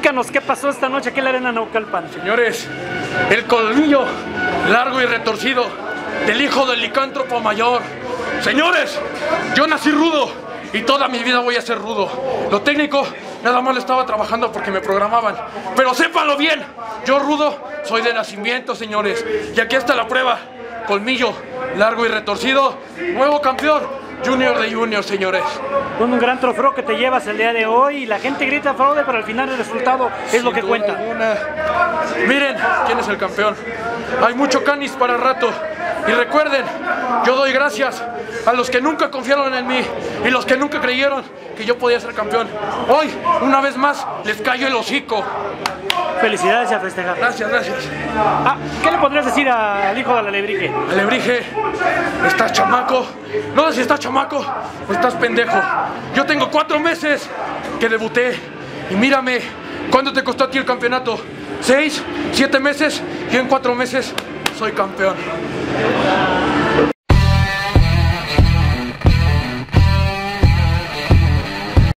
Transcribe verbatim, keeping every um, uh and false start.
Platícanos qué pasó esta noche aquí en la Arena Naucalpan. Señores, el colmillo largo y retorcido del hijo del licántropo mayor. Señores, yo nací rudo y toda mi vida voy a ser rudo. Lo técnico nada más lo estaba trabajando porque me programaban. Pero sépanlo bien, yo rudo soy de nacimiento, señores. Y aquí está la prueba. Colmillo largo y retorcido, nuevo campeón Junior de Junior, señores. Con un gran trofeo que te llevas el día de hoy. La gente grita fraude, pero al final el resultado es sin lo que cuenta. Alguna. Miren quién es el campeón. Hay mucho canis para el rato. Y recuerden, yo doy gracias a los que nunca confiaron en mí y los que nunca creyeron que yo podía ser campeón. Hoy, una vez más, les cayó el hocico. Felicidades y a festejar. Gracias, gracias. Ah, ¿qué le podrías decir al hijo de la Alebrije? Alebrije, estás chamaco. No sé si estás chamaco o estás pendejo. Yo tengo cuatro meses que debuté y mírame, ¿cuánto te costó a ti el campeonato? ¿Seis? ¿Siete meses? Y en cuatro meses soy campeón.